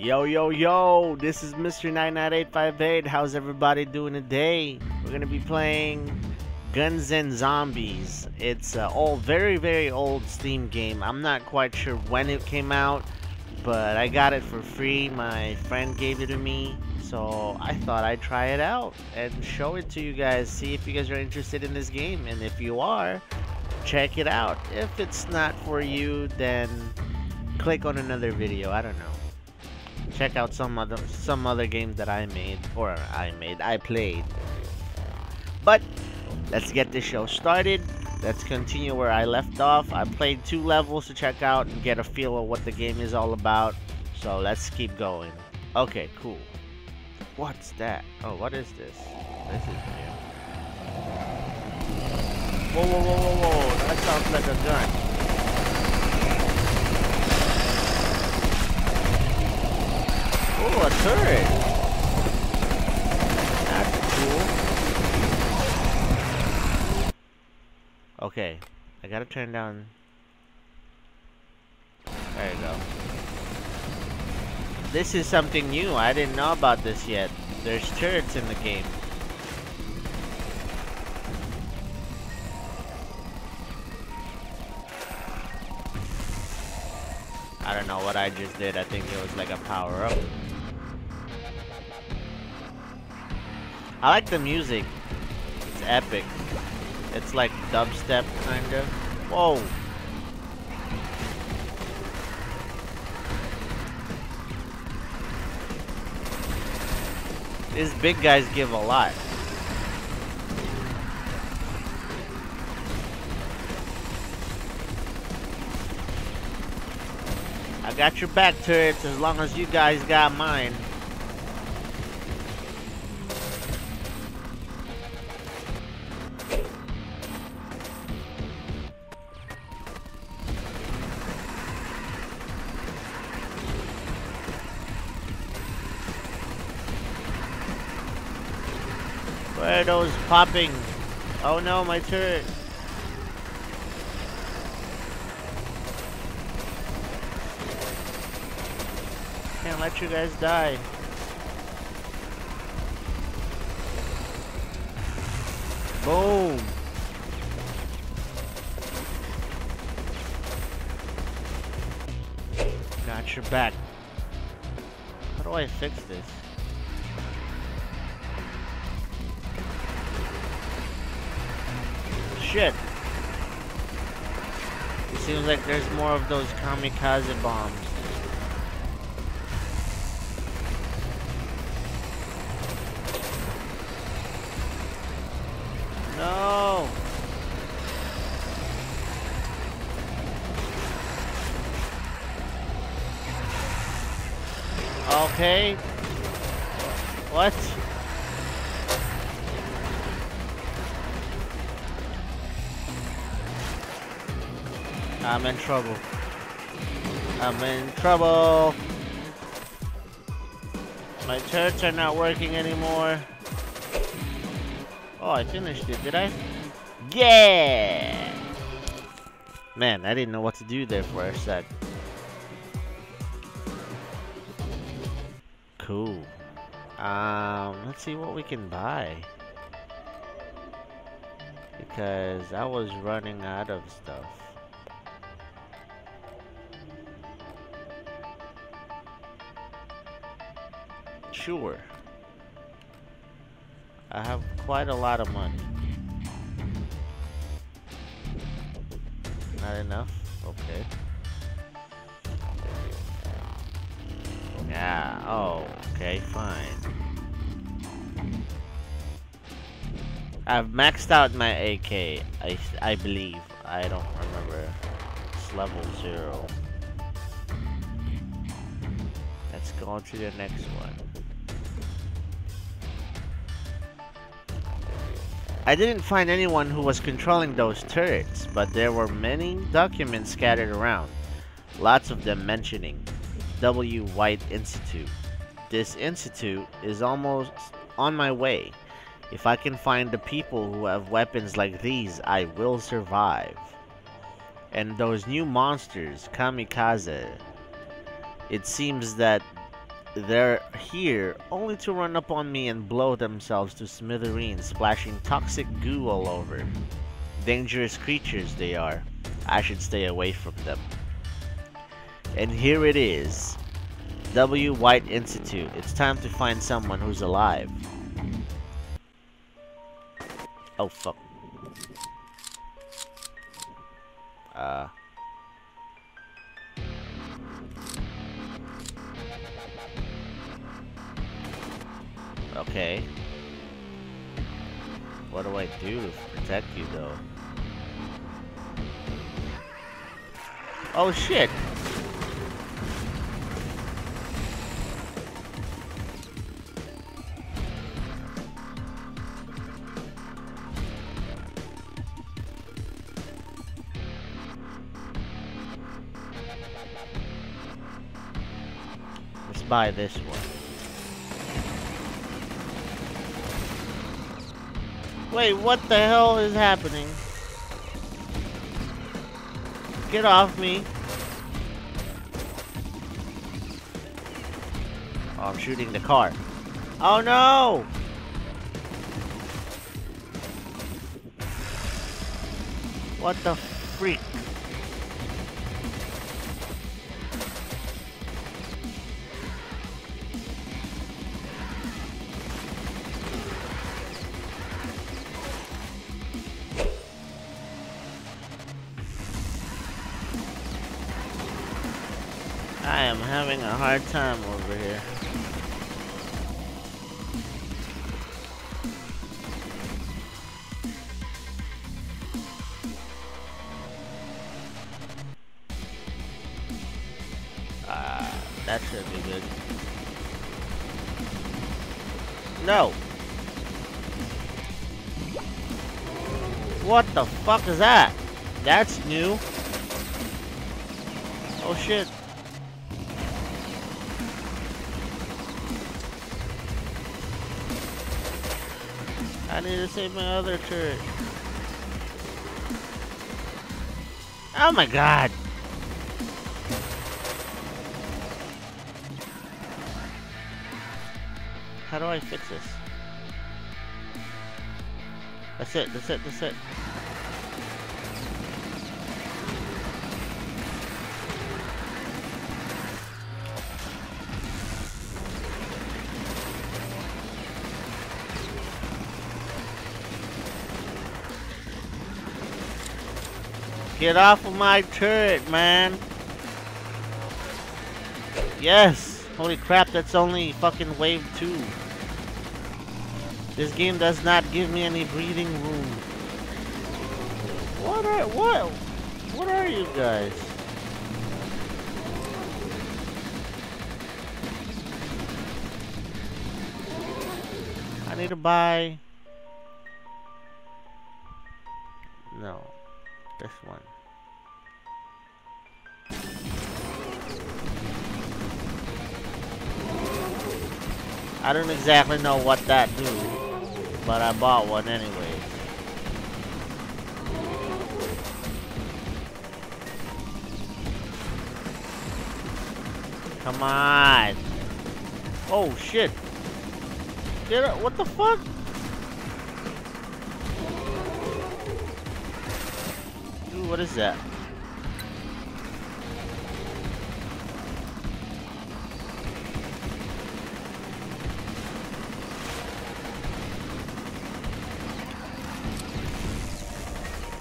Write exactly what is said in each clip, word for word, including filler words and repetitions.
Yo, yo, yo, this is Mister nine nine eight five eight. How's everybody doing today? We're gonna be playing Guns N' Zombies. It's an old, very, very old Steam game. I'm not quite sure when it came out, but I got it for free. My friend gave it to me, so I thought I'd try it out and show it to you guys, see if you guys are interested in this game, and if you are, check it out. If it's not for you, then click on another video, I don't know. Check out some other some other game that I made or I made I played. But let's get this show started. Let's continue where I left off. I played two levels to check out and get a feel of what the game is all about. So let's keep going. Okay, cool. What's that? Oh, what is this? This is new. Whoa, whoa, whoa, whoa, whoa! That sounds like a gun. Oh, a turret! That's cool. Okay, I gotta turn down. There you go. This is something new. I didn't know about this yet. There's turrets in the game. I don't know what I just did. I think it was like a power-up. I like the music. It's epic. It's like dubstep kind of. Whoa. These big guys give a lot. I got your back, turrets, as long as you guys got mine. Where are those popping? Oh no, my turret. Can't let you guys die. Boom. Got your back. How do I fix this? Shit. It seems like there's more of those kamikaze bombs. No. Okay. What? I'm in trouble. I'm in trouble. My turrets are not working anymore. Oh, I finished it, did I? Yeah! Man, I didn't know what to do there for a sec. Cool. Um, let's see what we can buy. Because I was running out of stuff. Sure. I have quite a lot of money. Not enough? Okay. Yeah, oh, okay, fine. I've maxed out my A K, I, I believe. I don't remember. It's level zero. Let's go on to the next one. I didn't find anyone who was controlling those turrets, but there were many documents scattered around, lots of them mentioning W. White Institute. This institute is almost on my way. If I can find the people who have weapons like these, I will survive. And those new monsters, kamikaze. It seems that They're here only to run up on me and blow themselves to smithereens, splashing toxic goo all over. Dangerous creatures they are. I should stay away from them. And here it is. W. White Institute. It's time to find someone who's alive. Oh, fuck. Uh... Okay. What do I do to protect you, though? Oh, shit! Let's buy this one. Wait, what the hell is happening? Get off me. Oh, I'm shooting the car. Oh no! What the freak? I am having a hard time over here. Ah, uh, that should be good. No! What the fuck is that? That's new. Oh shit. I need to save my other turret. Oh my god! How do I fix this? That's it, that's it, that's it. Get off of my turret, man! Yes! Holy crap, that's only fucking wave two. This game does not give me any breathing room. What are... what? What are you guys? I need to buy... No. This one. I don't exactly know what that do, but I bought one anyway. Come on! Oh shit! Get up! What the fuck? Ooh, what is that?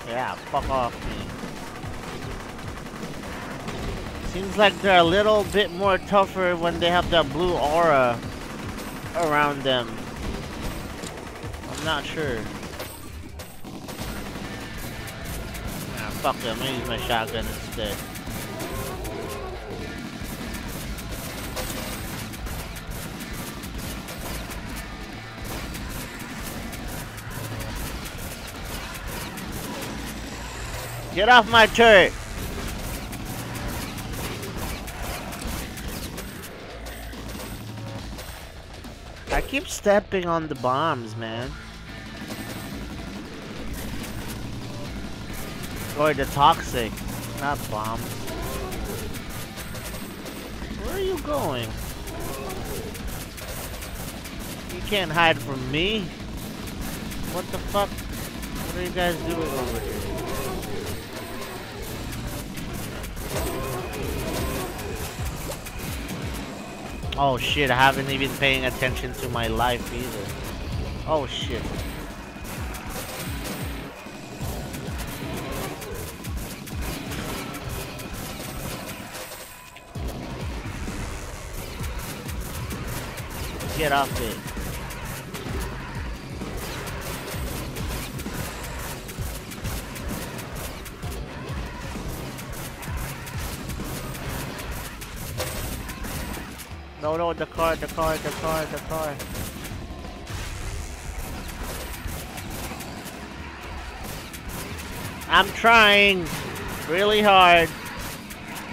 Yeah, fuck off me. Seems like they're a little bit more tougher when they have that blue aura around them. I'm not sure. Ah, fuck them, I'm gonna use my shotgun instead. Get off my turret! I keep stepping on the bombs, man. Or the toxic, not bombs. Where are you going? can't hide from me. What the fuck? What are you guys doing over here? Oh shit, I haven't even paying attention to my life either. Oh shit. Get off it. No, no, the car, the car, the car, the car. I'm trying really hard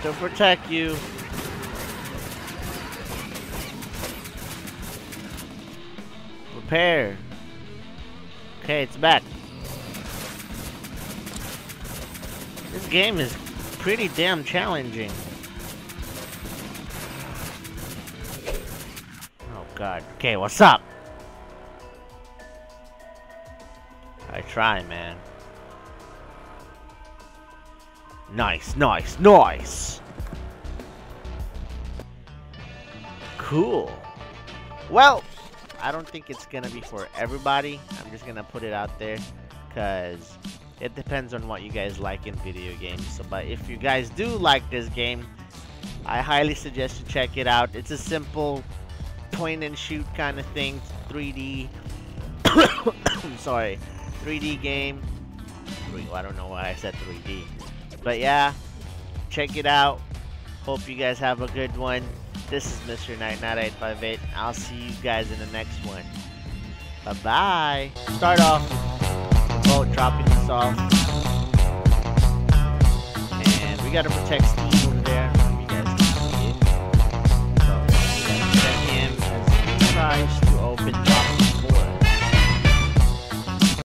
to protect you. Repair. Okay, it's back. This game is pretty damn challenging. Oh god. Okay, what's up? I try, man. Nice, nice, nice. Cool. Well, I don't think it's gonna be for everybody. I'm just gonna put it out there because it depends on what you guys like in video games. So, but if you guys do like this game, I highly suggest you check it out. It's a simple point and shoot kind of thing, three D. I'm sorry, three D game. I don't know why I said three D, but yeah, check it out. Hope you guys have a good one. This is Mister Night Night eight five eight. I'll see you guys in the next one. Bye-bye. Start off boat dropping this off. And we gotta protect Steam.